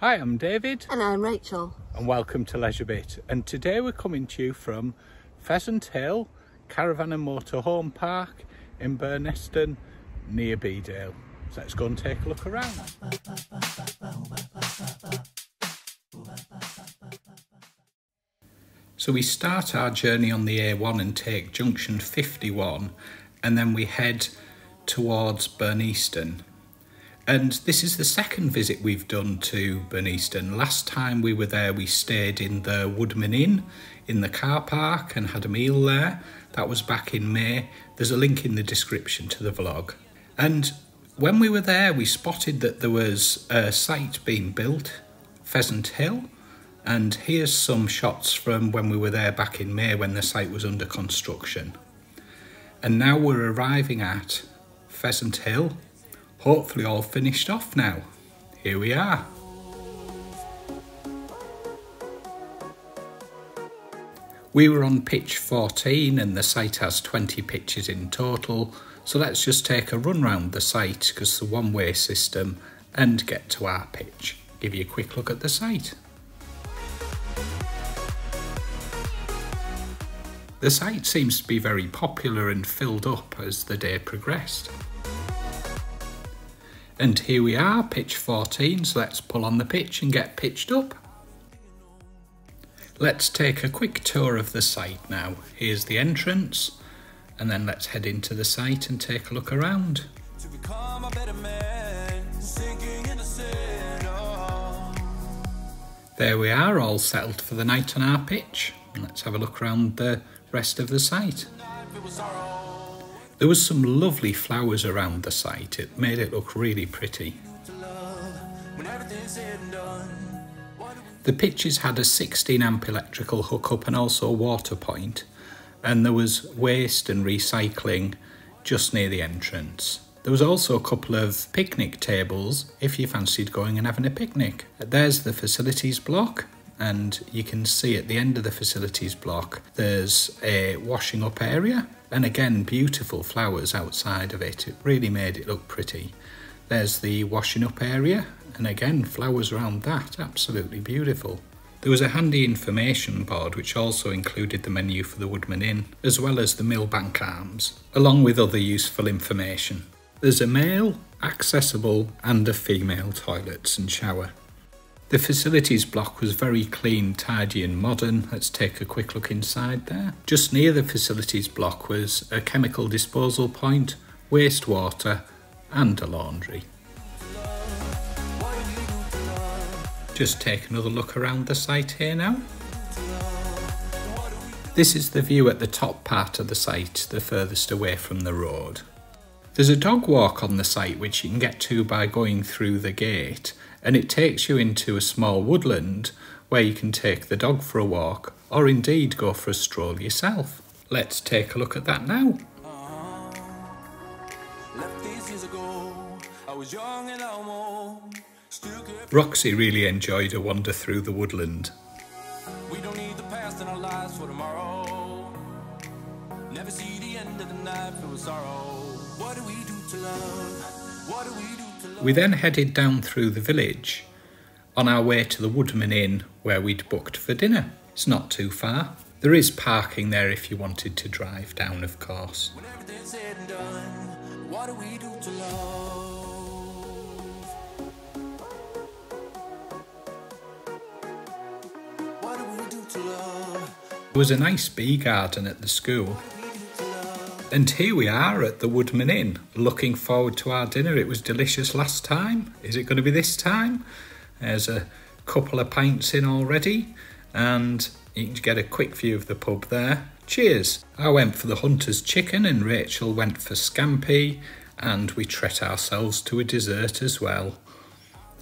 Hi, I'm David. And I'm Rachel. And welcome to LeisureBit. And today we're coming to you from Pheasant Hill Caravan and Motor Home Park in Burneston, near Bedale. So let's go and take a look around. So we start our journey on the A1 and take junction 51, and then we head towards Burneston. And this is the second visit we've done to Burneston. Last time we were there, we stayed in the Woodman Inn in the car park and had a meal there. That was back in May. There's a link in the description to the vlog. And when we were there, we spotted that there was a site being built, Pheasant Hill. And here's some shots from when we were there back in May when the site was under construction. And now we're arriving at Pheasant Hill. Hopefully all finished off now. Here we are. We were on pitch 14 and the site has 20 pitches in total. So let's just take a run round the site because it's a one-way system and get to our pitch. Give you a quick look at the site. The site seems to be very popular and filled up as the day progressed. And here we are, pitch 14, so let's pull on the pitch and get pitched up. Let's take a quick tour of the site now. Here's the entrance, and then let's head into the site and take a look around. There we are, all settled for the night on our pitch. Let's have a look around the rest of the site. There was some lovely flowers around the site. It made it look really pretty. The pitches had a 16 amp electrical hookup and also a water point. And there was waste and recycling just near the entrance. There was also a couple of picnic tables if you fancied going and having a picnic. There's the facilities block. And you can see at the end of the facilities block, there's a washing up area. And again, beautiful flowers outside of it. It really made it look pretty. There's the washing up area. And again, flowers around that, absolutely beautiful. There was a handy information board, which also included the menu for the Woodman Inn, as well as the Millbank Arms, along with other useful information. There's a male, accessible, and a female toilets and shower. The facilities block was very clean, tidy and modern. Let's take a quick look inside there. Just near the facilities block was a chemical disposal point, wastewater and a laundry. Just take another look around the site here now. This is the view at the top part of the site, the furthest away from the road. There's a dog walk on the site which you can get to by going through the gate, and it takes you into a small woodland where you can take the dog for a walk or indeed go for a stroll yourself. Let's take a look at that now. Roxy really enjoyed a wander through the woodland. We don't need the past in our lives for tomorrow. Never see the end of the night for sorrow. What do we do to love? What do we do? We then headed down through the village on our way to the Woodman Inn where we'd booked for dinner. It's not too far. There is parking there if you wanted to drive down, of course. When everything's said and done, what do we do to love? What do we do to love? There was a nice bee garden at the school. And here we are at the Woodman Inn. Looking forward to our dinner. It was delicious last time. Is it going to be this time? There's a couple of pints in already and you can get a quick view of the pub there. Cheers! I went for the hunter's chicken and Rachel went for scampi, and we treat ourselves to a dessert as well.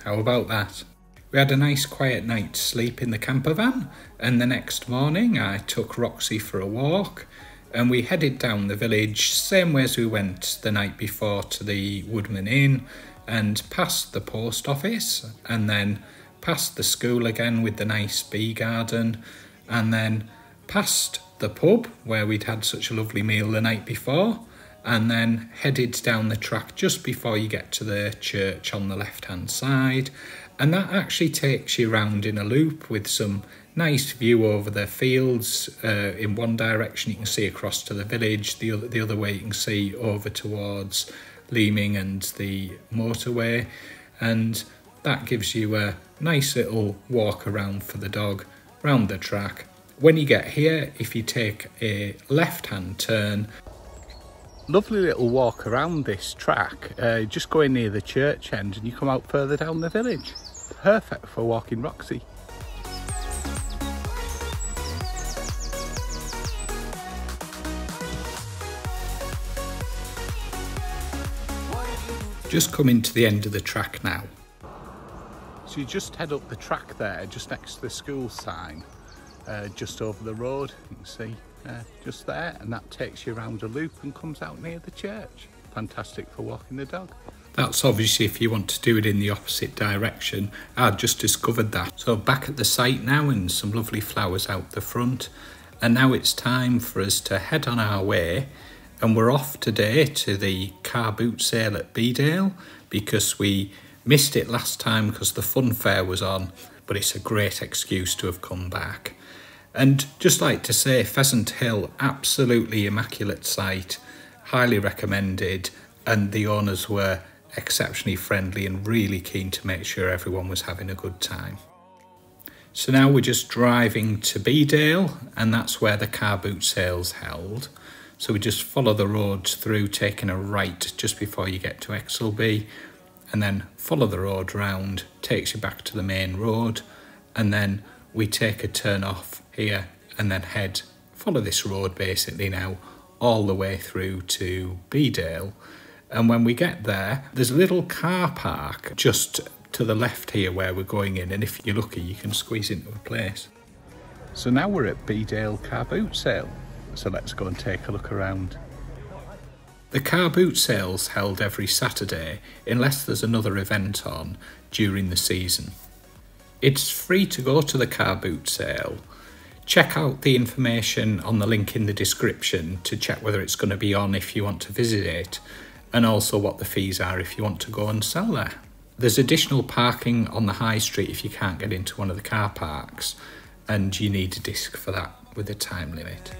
How about that? We had a nice quiet night's sleep in the camper van, and the next morning I took Roxy for a walk. And we headed down the village, same way as we went the night before, to the Woodman Inn, and past the post office, and then past the school again with the nice bee garden, and then past the pub where we'd had such a lovely meal the night before, and then headed down the track just before you get to the church on the left hand side, and that actually takes you round in a loop with some nice view over the fields. In one direction you can see across to the village, the other way you can see over towards Leeming and the motorway, and that gives you a nice little walk around for the dog round the track. When you get here, if you take a left hand turn, lovely little walk around this track, just going near the church end, and you come out further down the village. Perfect for walking Roxy. Just coming to the end of the track now. So you just head up the track there, just next to the school sign, just over the road, you can see. Just there, and that takes you around a loop and comes out near the church. Fantastic for walking the dog. That's obviously if you want to do it in the opposite direction. I've just discovered that. So back at the site now, and some lovely flowers out the front, and now it's time for us to head on our way, and we're off today to the car boot sale at Bedale because we missed it last time because the fun fair was on, but it's a great excuse to have come back. And just like to say, Pheasant Hill, absolutely immaculate site, highly recommended, and the owners were exceptionally friendly and really keen to make sure everyone was having a good time. So now we're just driving to Bedale, and that's where the car boot sale's held. So we just follow the road through, taking a right just before you get to Exelby, and then follow the road round, takes you back to the main road, and then we take a turn off here and then follow this road basically now all the way through to Bedale. And when we get there, there's a little car park just to the left here where we're going in, and if you're lucky you can squeeze into a place. So now we're at Bedale car boot sale, so let's go and take a look around. The car boot sale's held every Saturday unless there's another event on during the season. It's free to go to the car boot sale. Check out the information on the link in the description to check whether it's going to be on if you want to visit it, and also what the fees are if you want to go and sell there. There's additional parking on the high street if you can't get into one of the car parks, and you need a disc for that with a time limit.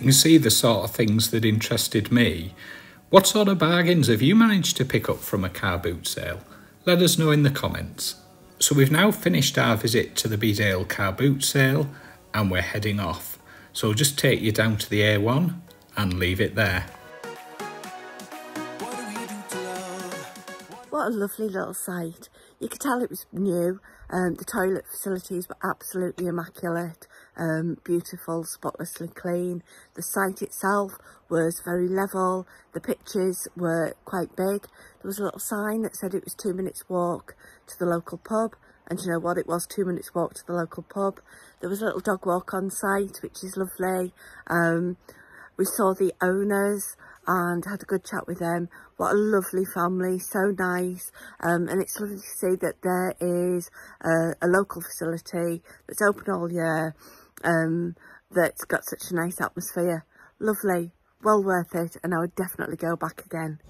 You see the sort of things that interested me. What sort of bargains have you managed to pick up from a car boot sale? Let us know in the comments. So we've now finished our visit to the Bedale car boot sale and we're heading off. So I'll just take you down to the A1 and leave it there. What a lovely little site. You could tell it was new. The toilet facilities were absolutely immaculate, beautiful, spotlessly clean. The site itself was very level. The pitches were quite big. There was a little sign that said it was 2 minutes walk to the local pub. And you know what, it was 2 minutes walk to the local pub. There was a little dog walk on site, which is lovely. We saw the owners and had a good chat with them. What a lovely family, so nice. And it's lovely to see that there is a local facility that's open all year, that's got such a nice atmosphere. Lovely, well worth it, and I would definitely go back again.